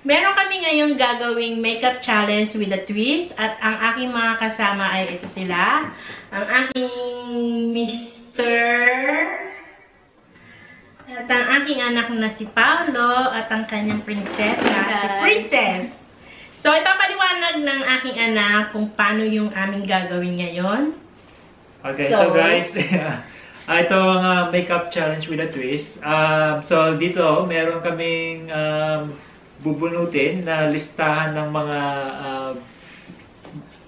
Meron kami ngayong gagawing makeup challenge with a twist. At ang aking mga kasama ay ito sila. Ang aking Mr. At ang aking anak na si Paolo. At ang kanyang prinsesa, si Princess. So, ipapaliwanag ng aking anak kung paano yung aming gagawin ngayon. Okay, so guys, itong makeup challenge with a twist. So, dito, meron kaming... bubunutin na listahan ng mga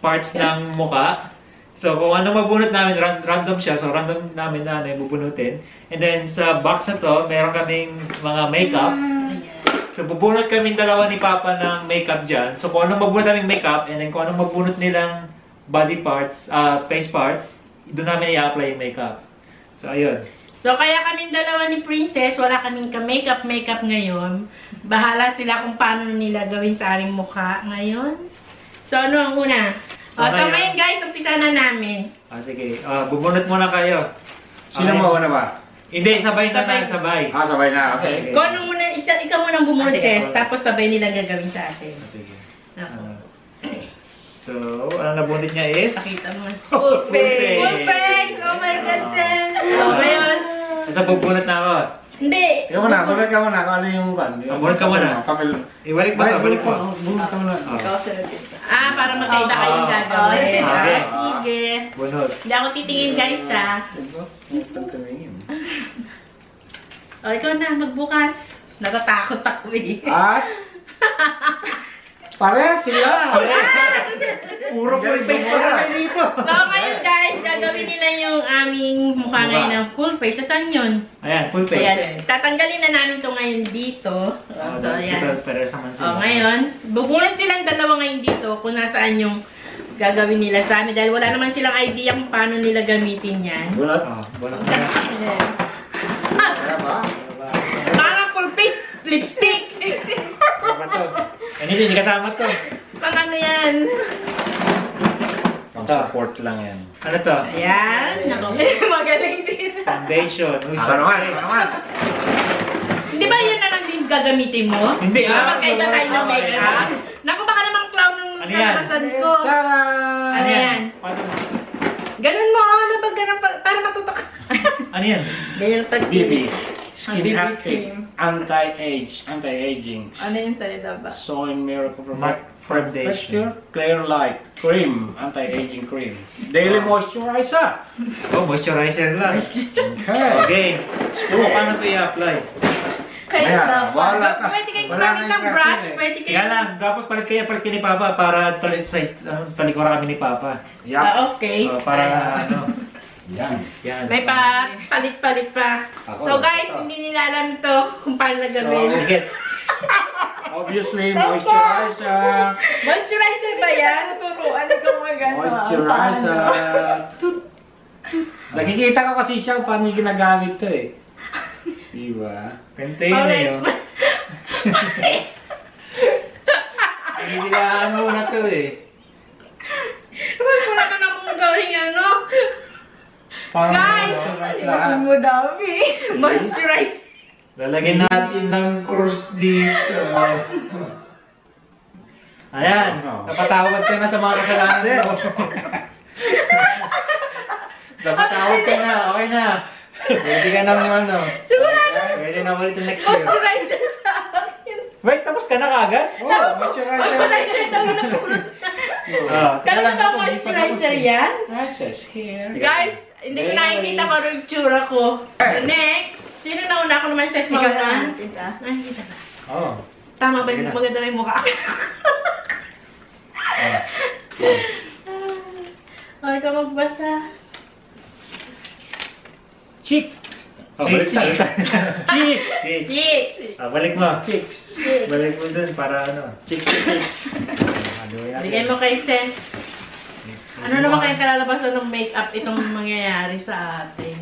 parts ng mukha. So, kung ano mabunot namin, random siya. So, random namin na ano yung bubunutin. And then, sa box na to, meron kaming mga makeup. So, bubunot kaming dalawa ni Papa ng makeup dyan. So, kung ano mabunot naming makeup, and then kung ano mabunot nilang body parts, face part, doon namin i-apply yung makeup. So, ayun. So, kaya kaming dalawa ni Princess, wala kaming ka-makeup ngayon. Bahala sila kung paano nila gawin sa aming mukha ngayon. So, ano ang una? Okay. So, ngayon guys, umpisa na namin. Sige. Bubunot muna kayo. Sino mo una ba? Hindi, sabay. Sabay na. Okay. Kung ano muna, ikaw muna ang bumunot, Ses. Tapos sabay nila gagawin sa atin. Sige. So, ang nabunot niya is? Pakita mo. Full face! Full face! Oh my God, Ses! So, ngayon. Sa bubunot na ako. Hindi. Ikaw muna, bubunot ka muna. Kung ano yung kan. Bubunot ka muna. Ibalik ba? Ibalik ba? Bubunot ka muna. Ikaw sa natin. Para magkaiba kayong gagawin. Sige. Bunot. Hindi ako titingin guys ha. O, ikaw na. Magbukas. Natatakot ako eh. At? Parehas sila. Parehas! Puro full face pa rin dito. So, ngayon guys, gagawin nila yung aming mukha ngayon ng full face. Saan yun? Ayan, full face. Ayan. Tatanggalin na namin ito ngayon dito. So, ayan. O, ngayon, bubunot silang dalawa ngayon dito kung nasaan yung gagawin nila sa amin. Dahil wala naman silang idea kung paano nila gamitin yan. Bunot? O, bunot. Parang full face lipstick. Ganito, hindi kasama to. Pang ano yan? Pang support lang yan. Ano to? Ayan. Magaling din. Foundation. Ano man? Hindi ba yan na lang din gagamitin mo? Hindi. Magkaiba tayo ng makeup. Naku, baka namang clown ng kalapasan ko. Ano yan? Ganun mo. Ano ba ganun? Para matutok. Ano yan? Ganyan pag BB. Skin Active Anti-Age, Anti-Aging. Ano yung salita ba? Soil Miracle Foundation, Clear Light Cream, Anti-Aging Cream, Daily Moisturizer. Oh, moisturizer lang. Okay. So, paano ito i-apply? Kaya wala ka. Pwede kayong gumamit ng brush, pwede kayong... Kaya lang, dapat palit kayo ni Papa para talikuran kami ni Papa. Okay. Para ano... Yan. May palit-palit pa. So guys, hindi nila alam ito kung paano nagawin. Obviously, moisturizer. Moisturizer ba yan? Tuturuan ka mga gano'n. Moisturizer. Nakikita ko kasi siyang paano yung ginagamit ito eh. Diba? Container yun. Hinilaan muna ito eh. Wala ka na mong gawin ano. Guys, mas mo dami. Moisturize. Lalagyan natin ng cross dito. Ayan. Napatawad ka na sa mga kasalanan. Napatawad ka na. Okay na. Pwede ka na naman. Sigurado. Pwede na ulit yung next year. Moisturizer sa akin. Wait, tapos ka na kagad? Oo, moisturizer. Moisturizer daw na pulot. Kailan ba moisturizer yan? Just here. Guys, hindi ko nakikita ko rin tsura ko. Next, sino na una? Ako naman sa mga una. Nakikita ba? Oo. Tama ba yung maganda na yung mukha ako? Huwag ka magbasa. Cheek! Cheeks! Balik mo. Cheeks. Balik mo dun para ano. Cheeks. Bigay mo kay Ses. Ano naman kayong kalalabasan ng makeup itong mangyayari sa atin?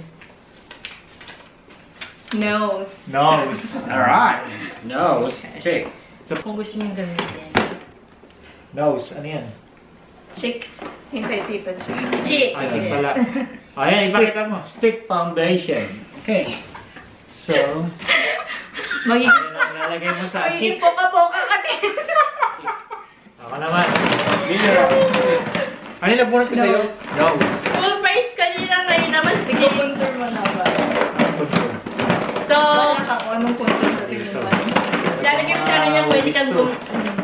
Nose. Alright. Nose. Cheek. Kung gusto niyong gamitin. Nose. Ano yan? Cheek. Yung kay Tito Cheek. Cheek. Ay, cheeks pala. Ayan, ipakita mo. Stick foundation. Okay. So, magiging Lagay mo sa cheeks. May poka-poka ka din. Ako naman. Ano yung napunod ko sa'yo? Nose. Full price kanina kayo naman. Pag-contour mo na ba? So, anong contour sa tingin mo? Lalagay mo sa'yo niya, pwede kang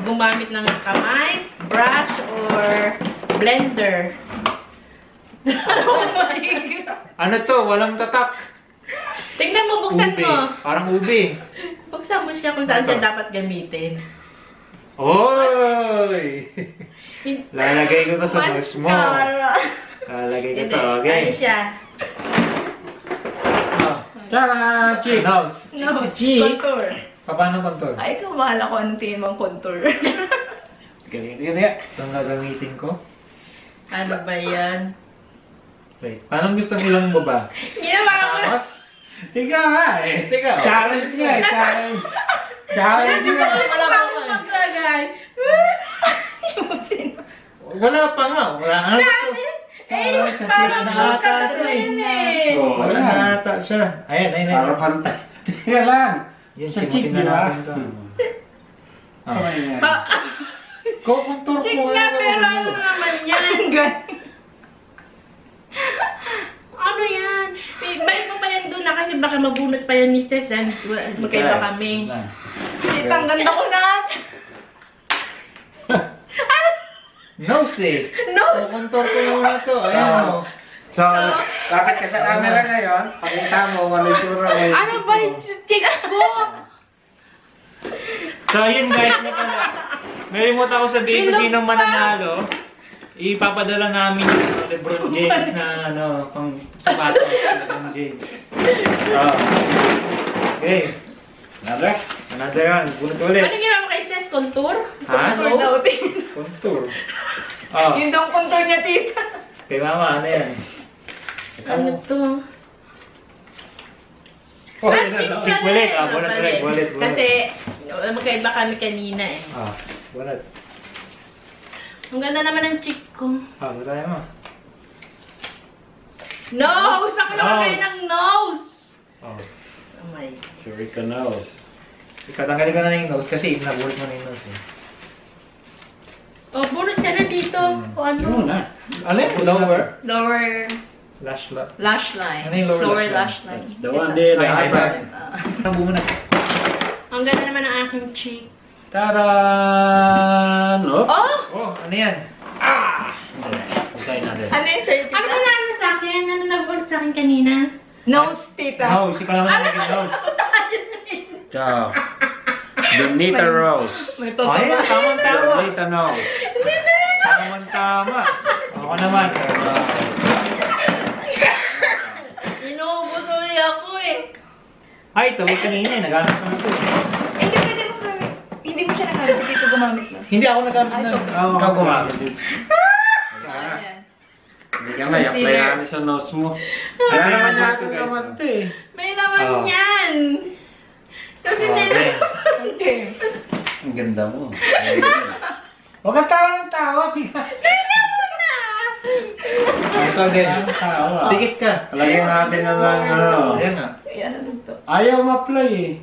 gumamit ng kamay, brush, or blender. Ano to? Walang tatak. Tingnan mo, buksan mo. Parang ubi. Buksan mo siya kung saan siya dapat gamitin. Oy! Lalagay ko to sa nose mo. Lalagay ko to, okay? Ano siya? Tara! Cheek! Nose! Cheek! Contour! Paano contour? Ay, ikaw mahala ko anong tingin mong contour. Ganyan. Itong gagamitin ko. Ano ba yan? Wait, paano gusto mo lang mo ba? Ginawa ko! Tapos? Tiga nga eh. Challenge nga eh. Challenge nga. Wala pa ako maglagay. Wala pa nga. Wala nga. Challenge? Eh, parang magkakata na yun eh. Wala nga ata siya. Ayan. Parang pantay. Tiga lang. Sa cheek nila. Kukuntur ko. Cheek na pero ano naman yan. Ano yan? Balik mo pa yan doon na kasi baka mabunot pa yan ni Ses dahil magkaiba kami. Hindi, ang ganda ko na! Nose eh! Nose! Kukontor ko muna to. Ayan o. So, kapit ka sa camera ngayon, pakita mo, malitura ngayon. Ano ba yung check ako? So, yun guys, nalimut ako sabihin kung sinong mananalo. Ipapadala namin yung LeBron James na ano, pang sapatos LeBron James. Okay. Another one. Bunot ulit. Ano ginawa mo kay Ses? Contour? Ha? Contour? Yun daw contour niya, tita. Okay, mama. Ano yan? Ano to? Cheeks ulit. Bunot ulit. Kasi magkaiba kami kanina eh. Bunot. Ang ganda naman ng cheek ko. Masaya mo. Nose! Ako naman kayo ng nose! Oh my God. Sorry ka nose. Ikatanggalin ko na na yung nose kasi inabulit mo na yung nose eh. Oh, bunot ka na dito. O ano? Yun na. Ano yung lower? Lower. Lash line. Lash line. Ano yung lower lash line? That's the one day. Ang ganda naman ng aking cheek. Tadaan! Oh! Ano yan? Pagkain natin. Ano yung favorite? Ano ba namin sa akin? Ano nag-work sa akin kanina? Nose, tita. Nose. Ikaw naman naging nose. Ano ba tayo nito? Ciao. Donita Rose. May pagkakas. Ay, tamang-tama. Donita Nose. Donita Rose. Tamang-tama. Ako naman. Inuubutuloy ako eh. Ay, ito. Kanina eh. Nag-anak naman ito eh. Hindi mo siya nagamit. Dito gumamit na. Hindi ako nagamit na. Ikaw gumamit. Hindi ka na. Yaklayan sa nose mo. Kaya naman niya ako naman ito eh. May naman yan. Kasi okay. Ang ganda mo. Huwag kang tawa ng tawa. Ganda mo na. Ikaw din. Dikit ka. Lagyan natin na lang. Ayan nga. Ayaw ma-play eh.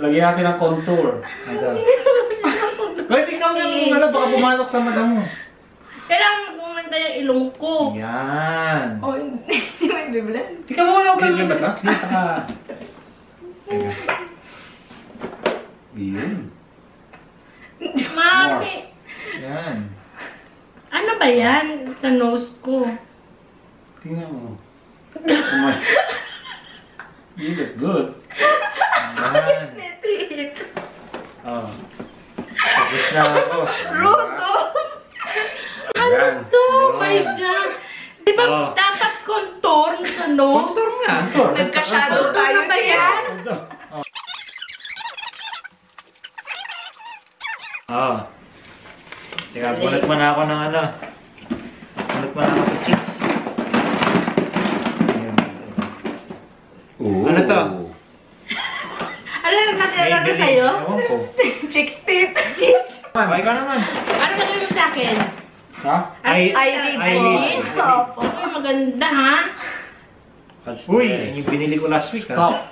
Lagyan natin ang contour. Kaya tingnan mo yung mga baka pumasok sa mata mo. Kailangan kumanta yung ilong ko. Yan. O, hindi mo yung biblan. Tingnan mo lang. Tingnan mo lang. Yun. Mami. Yan. Ano ba yan sa nose ko? Tingnan mo. You look good. Netiit. Tapos na ako. Ruto! Ano to? My God! Di ba dapat contour sa nose? Contour nga. Nagka-shadow tayo na ba yan? Teka, bunot man ako ng ano. Bunot man ako sa cheeks. Ano to? Ano yung nakilala sa'yo? Cheeks tip. Cheeks. Ay ka naman. Ano nakilala sa akin? Ha? Eyelid. Opo. Maganda ha? Uy, yung binili ko last week ha?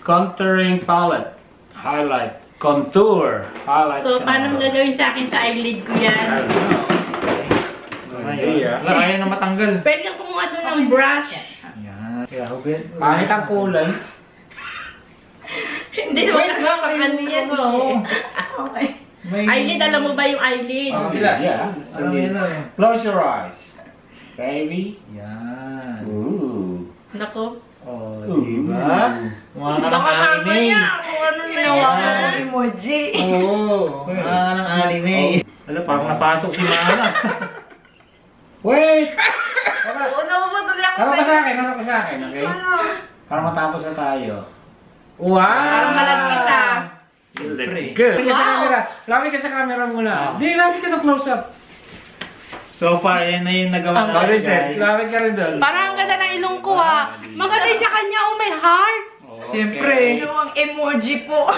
Contouring palette. Highlight. Contour. Highlight. So, paano gagawin sa akin sa eyelid ko yan? I don't know. Ayan. Ayaw na matanggal. Pwede kang kumuha doon ng brush. Ayan. Kaya, hubit. Pangit ang kulay. Hindi naman ano yan eh. Eyelid, alam mo ba yung eyelid? Yeah. Alam mo yun. Close your eyes. Baby. Ayan. Ooh. Naku. Oh, diba? Mga ka ng anime. Ginawa ka ng emoji. Oo. Mga ka ng anime. Alam, parang napasok si Mana. Wait! Harap ka sa akin, harap ka sa akin, okay? Para matapos na tayo. Wow! Parang malag kita. Good! Lapit ka sa camera muna. Hindi, lapit ka na close up. So far, yan na yung nagawa ko, guys. Lapit ka rin doon. Parang ang ganda ng ilong ko, ha? Maganda sa kanya, oh my heart! Siyempre! Yung emoji po.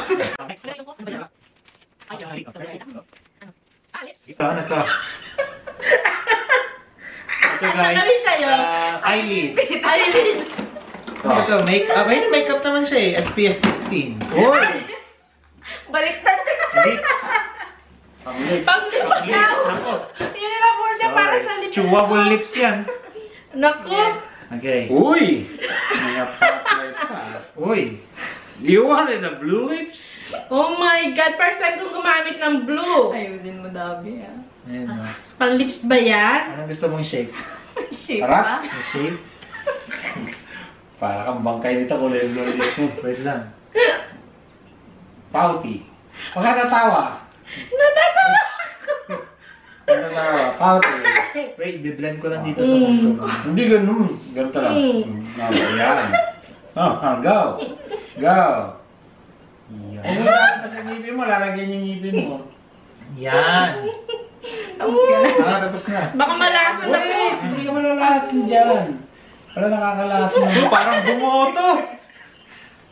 Saan na to? Ito guys, eyelid. Eyelid. Ito, make-up. Ayun, make-up naman siya eh. SPF 15. Uy! Baliktad na naman. Lips. Pang-lips. Pang-lips. Ako. Inilabor niya para sa lips. Chewable lips yan. Naku. Okay. Uy! May apply pa. Uy! You wanted a blue lips? Oh my God! First time kong gumamit ng blue. Ayusin mo dabi ah. Pang-lips ba yan? Anong gusto mong shape? Shape ba? Shape? Para kang bangkay nito kung lalo yung lips mo. Wait lang. Pouty. Huwag ka natawa. Natatawa ako. Natatawa. Pouty. Wait, biblend ko lang dito sa punto. Hindi ganun. Ganun talang. Ayan. Go. Go. Kung lalagyan ka sa ngipin mo, lalagyan yung ngipin mo. Ayan. Tapos na. Baka malason na ko. Hindi ka malalason dyan. Wala nakakalason na. Parang bumoto.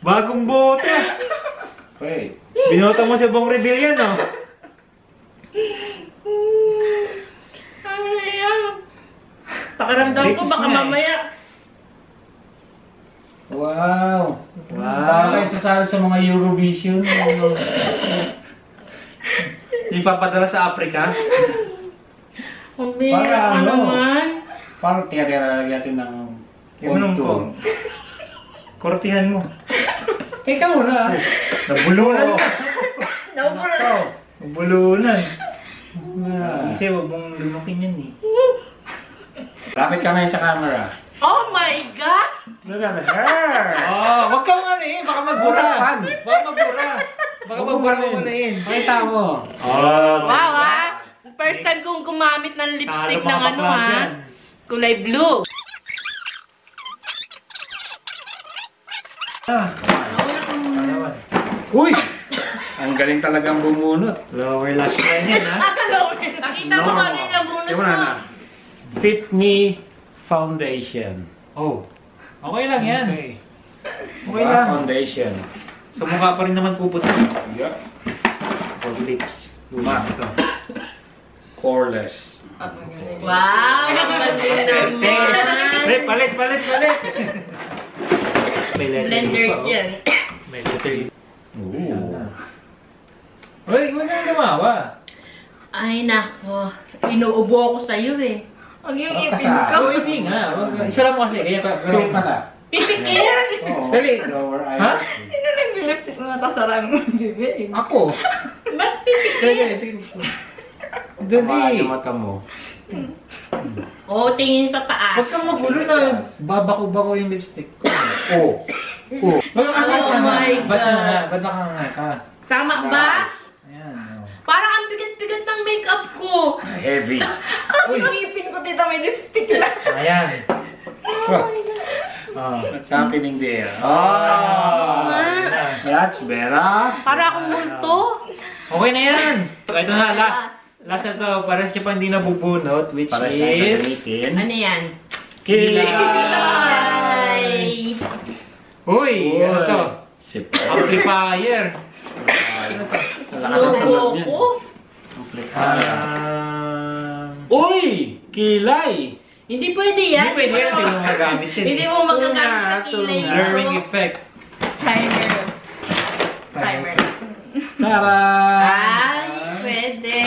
Bagong bote. Wait. Binoto mo si Bong Reveal yan, oh. Ang layang. Pakiramdam ko baka mamaya. Wow. Parang kayo sasali sa mga Eurovision. Ipapadala sa Africa. Para ano? Para tiyatira lagi natin ng konto. Kortihan mo. Teka muna. Nabulunan na. Nabulunan. Nabulunan. Kasi huwag mong lumakin yan eh. Lapit ka ngayon sa camera. Oh my God! Look at her! Huwag ka nga na eh. Baka magburahan. Baka magburahan. Baka magburahan mo na yun. Pakita mo. Wow ah! First time kong gumamit ng lipstick ng ano ha, kulay blue. Uy! Ang galing talagang bumunot. Lower lash line yan ha. Nakita mo kami na bunot mo. Fit Me Foundation. Oh, okay lang yan. Okay lang. Foundation. Sa mukha pa rin naman pupunta. Yup. Those lips. Luma ito. Coreless. Wow! Palit! Blender yan. May letter. Uy, huwag kang gumawa. Ay, nako. Inuubo ako sa'yo eh. Ang yung ipin ka. O, hindi nga. Isa lang mo kasi. Kaya pa, gawin pa ta. Pipikin! Sali. Ha? Sino lang yung lipstick mga kasarang mong bibig? Ako. Ba't pipikin? Dali! Oo, tingin sa taas. Huwag kang magulo na babako-bako yung lipstick ko. Oo. Oh my God. Ba't nakangay ka? Tama ba? Parang ang bigat-bigat ng make-up ko. Heavy. Ang ngipin ko dito may lipstick lang. Ayan. It's happening there. Oh! That's better. Para akong multo. Okay na yan. Ito na, last. Last na to, parang siya pa hindi nabubunot, which is... Ano yan? Kilay! Uy! Ano to? Amplifier! Talakas ang tulog niyan. Uy! Kilay! Hindi pwede yan. Hindi pwede yan. Hindi mo magagamit yan. Hindi mo magagamit sa kilay. Blurring effect. Primer. Charot! Ay, pwede.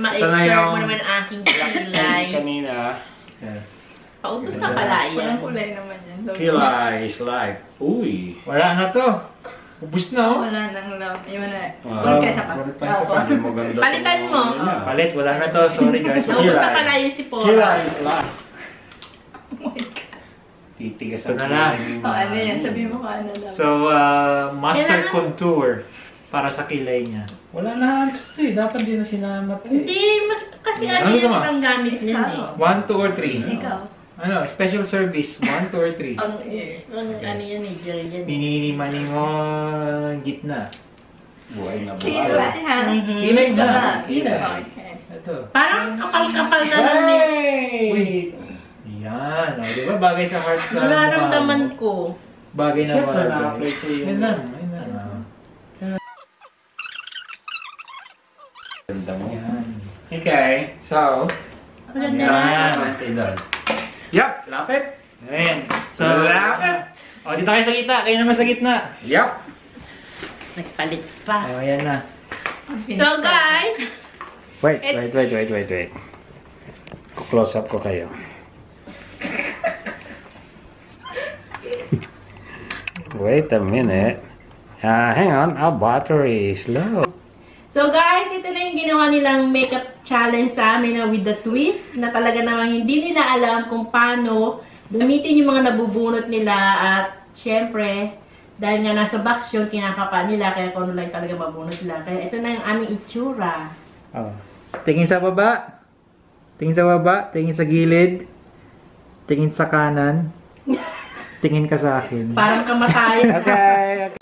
Ma-explore mo naman ang aking kilay. Kanina. Paubos na pala yan. Walang kulay naman yan. Kilay is life. Uy! Wala na to. Ubus na, oh. Wala nang love. Ayun na. Wala kaysa pa. Palitan mo. Palit. Wala na to. Sorry guys. Ubus na pala yun si Paul. Kilay is life. Titigasan na na. Ano yan? Sabi mo ka na lang. So, master contour para sa kilay niya. Wala na halos ito eh. Dapat din na sinamat eh. Hindi. Kasi ano yan ang gamit niya eh. 1, 2, or 3. Ikaw. Ano? Special service. 1, 2, or 3. Ano yan eh? Diyan yan eh. Mininimaningon gitna. Buhay na buhay. Kilay ha? Kilay na. Kilay. Ito. Parang kapal-kapal na lang eh. Wait. Yan, o, diba? Bagay sa heart na nararamdaman ko. Bagay na bagay. Yan lang, yan lang. Ganda mo. Okay, so, yan. Yup, lapit. Ayan. So, lapit. O, dito kayo sa gitna. Kayo naman sa gitna. Yup. Nagpalit pa. O, yan na. So, guys. Wait. Close up ko kayo. Wait a minute. Hang on, our battery is low. So guys, ito na yung ginawa nilang makeup challenge sa amin na with the twist na talaga namang hindi nila alam kung paano gamitin yung mga nabubunot nila at syempre, dahil nga nasa box yun, kinakapa nila kaya kung ano lang talaga mabunot nila. Kaya ito na yung aming itsura. Oh. Tingin sa baba. Tingin sa baba. Tingin sa gilid. Tingin sa kanan. Tingin ka sa akin. Parang kamatayan. Okay.